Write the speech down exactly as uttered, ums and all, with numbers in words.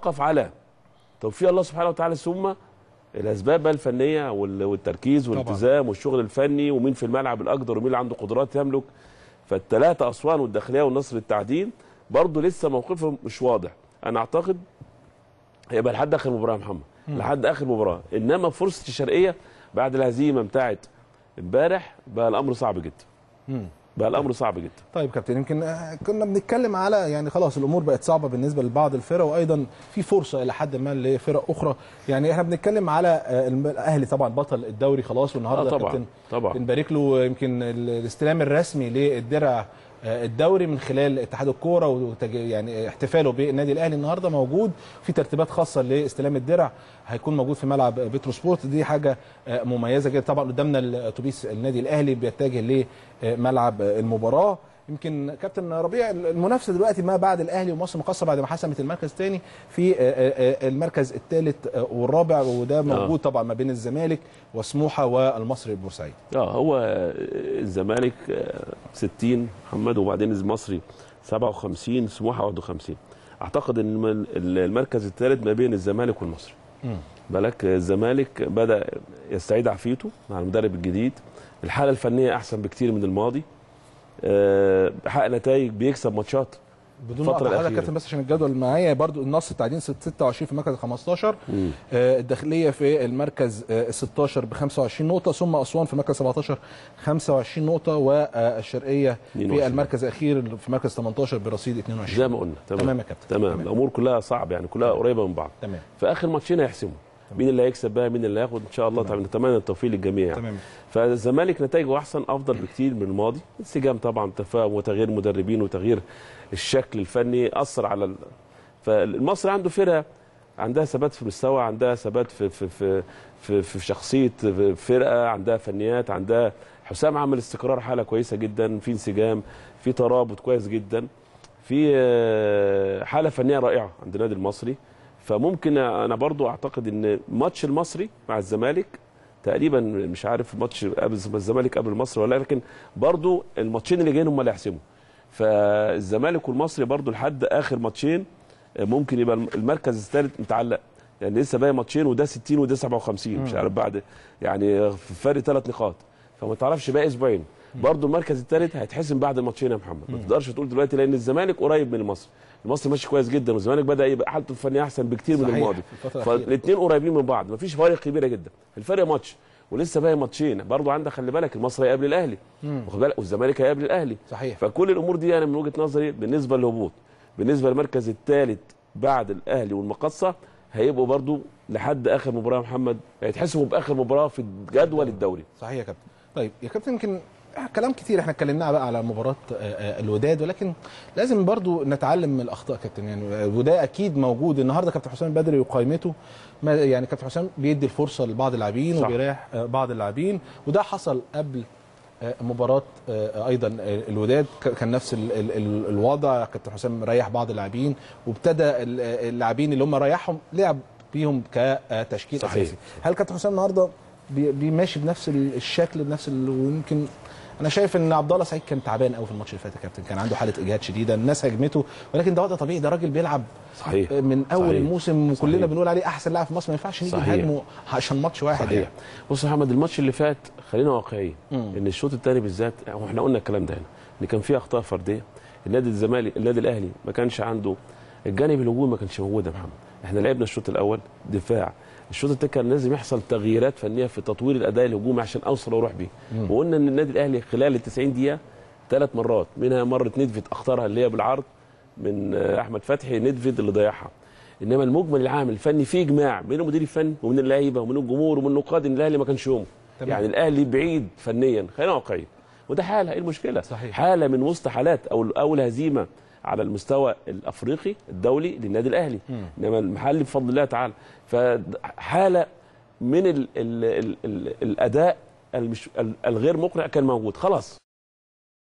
يتوقف على توفيق الله سبحانه وتعالى ثم الاسباب الفنيه والتركيز والالتزام والشغل الفني ومين في الملعب الاقدر ومين اللي عنده قدرات يملك. فالثلاثه اسوان والداخليه والنصر التعدين برضه لسه موقفهم مش واضح. انا اعتقد هيبقى لحد اخر مباراه يا محمد، لحد اخر مباراه، انما فرصه الشرقيه بعد الهزيمه بتاعت امبارح بقى الامر صعب جدا. امم بقى الامر صعب جدا. طيب كابتن، يمكن كنا بنتكلم على يعني خلاص الامور بقت صعبه بالنسبه لبعض الفرق، وايضا في فرصه الى حد ما لفرق اخرى. يعني احنا بنتكلم على الاهلي طبعا بطل الدوري خلاص، والنهارده آه طبعا طبعا بنبارك له يمكن الاستلام الرسمي للدرع الدوري من خلال اتحاد الكوره، وتج... يعني احتفاله بالنادي الاهلي النهارده موجود في ترتيبات خاصه لاستلام الدرع، هيكون موجود في ملعب بترو سبورت. دي حاجه مميزه جدا. طبعا قدامنا الاتوبيس النادي الاهلي بيتجه لملعب المباراه. يمكن كابتن ربيع المنافسه دلوقتي ما بعد الاهلي ومصر مقصه بعد ما حسمت المركز الثاني في المركز الثالث والرابع، وده موجود آه. طبعا ما بين الزمالك وسموحه والمصري البورسعيدي. اه هو الزمالك ستين محمد، وبعدين المصري سبعة وخمسين، سموحه واحد وخمسين. اعتقد ان المركز الثالث ما بين الزمالك والمصري. امم بالك الزمالك بدا يستعيد عافيته مع المدرب الجديد، الحاله الفنيه احسن بكتير من الماضي، حقق نتائج، بيكسب ماتشات بدون فتره الاخيره. انا كابتن بس عشان الجدول معايا برضو، النصر التعدين ستة وعشرين في المركز خمستاشر، آه الداخليه في المركز آه ستاشر ب خمسة وعشرين نقطه، ثم اسوان في المركز سبعتاشر خمسة وعشرين نقطه، والشرقيه في المركز الاخير في مركز تمنتاشر برصيد اتنين وعشرين. زي ما قلنا. تمام يا كابتن، تمام. الامور كلها صعب يعني، كلها قريبه من بعض. تمام. فاخر ماتشين هيحسموا مين اللي هيكسب بقى، مين اللي هياخد ان شاء الله. طبعا نتمنى التوفيق للجميع يعني. تمام. فالزمالك نتائجه احسن، افضل بكتير من الماضي. انسجام طبعا، تفاهم، وتغيير مدربين وتغيير الشكل الفني اثر على ال... فالمصري عنده فرقه عندها ثبات في مستوى، عندها ثبات في في في في, في شخصيه فرقه، عندها فنيات، عندها حسام عمل استقرار، حاله كويسه جدا، في انسجام، في ترابط كويس جدا، في حاله فنيه رائعه عند النادي المصري. فممكن انا برضو اعتقد ان ماتش المصري مع الزمالك تقريبا، مش عارف ماتش قبل الزمالك قبل المصري ولا، لكن برضو الماتشين اللي جايين هم اللي هيحسموا. فالزمالك والمصري برضو لحد اخر ماتشين ممكن يبقى المركز الثالث متعلق، يعني لسه باقي ماتشين، وده ستين وده سبعة وخمسين، مش عارف بعد يعني فرق ثلاث نقاط، فما تعرفش باقي اسبوعين. برضو المركز الثالث هيتحسم بعد الماتشين يا محمد، ما تقدرش تقول دلوقتي، لان الزمالك قريب من المصري، المصري ماشي كويس جدا، والزمالك بدا يبقى حالته الفنيه احسن بكتير من الماضي. فالاثنين قريبين من بعض، مفيش فارق كبيره جدا، الفرق ماتش ولسه باقي ماتشين. برضو عندك خلي بالك المصري هيقابل الاهلي، واخد بالك، والزمالك هيقابل الاهلي. صحيح. فكل الامور دي انا من وجهه نظري بالنسبه للهبوط، بالنسبه للمركز الثالث بعد الاهلي والمقصه هيبقوا برضو لحد اخر مباراه يا محمد، هيتحسبوا باخر مباراه في جدول الدوري. صحيح يا كابتن. طيب يا كابتن، يمكن كلام كتير احنا اتكلمنا بقى على مباراه الوداد، ولكن لازم برضو نتعلم من الاخطاء كابتن. يعني وده اكيد موجود النهارده كابتن حسام البدري وقائمته، يعني كابتن حسام بيدي الفرصه لبعض اللاعبين وبيريح بعض اللاعبين، وده حصل قبل مباراه ايضا الوداد، كان نفس الوضع، كابتن حسام ريح بعض اللاعبين، وابتدى اللاعبين اللي هم ريحهم لعب بيهم كتشكيل اساسي. هل كابتن حسام النهارده بيماشي بنفس الشكل بنفس ال... ويمكن انا شايف ان عبد الله سعيد كان تعبان قوي في الماتش اللي فات يا كابتن، كان عنده حاله اجهاد شديده، الناس هجمته، ولكن ده وضع طبيعي، ده راجل بيلعب. صحيح. من اول صحيح. الموسم، وكلنا بنقول عليه احسن لاعب في مصر، ما ينفعش نيجي نهاجمه عشان ماتش واحد. صحيح. يعني بص يا محمد، الماتش اللي فات خلينا واقعيين، ان الشوط الثاني بالذات واحنا قلنا الكلام ده هنا، ان كان فيه اخطاء فرديه، النادي الزمالك النادي الاهلي ما كانش عنده الجانب الهجومي، ما كانش موجود يا محمد. احنا لعبنا الشوط الاول دفاع، الشوط التاني كان لازم يحصل تغييرات فنيه في تطوير الاداء الهجومي عشان اوصل واروح بيه. وقلنا ان النادي الاهلي خلال ال تسعين دقيقه ثلاث مرات، منها مره ندفت اختارها اللي هي بالعرض من احمد فتحي، ندفت اللي ضيعها. انما المجمل العام الفني فيه اجماع بين المدير الفني ومن اللعيبه ومن الجمهور ومن النقاد ان الاهلي ما كانش يومه. يعني الاهلي بعيد فنيا، خلينا واقعيين، وده حاله. ايه المشكله؟ صحيح. حاله من وسط حالات او اول هزيمه على المستوى الافريقي الدولي للنادي الاهلي، انما المحلي بفضل الله تعالى. فحاله من ال ال ال ال الاداء الغير مقنع كان موجود، خلاص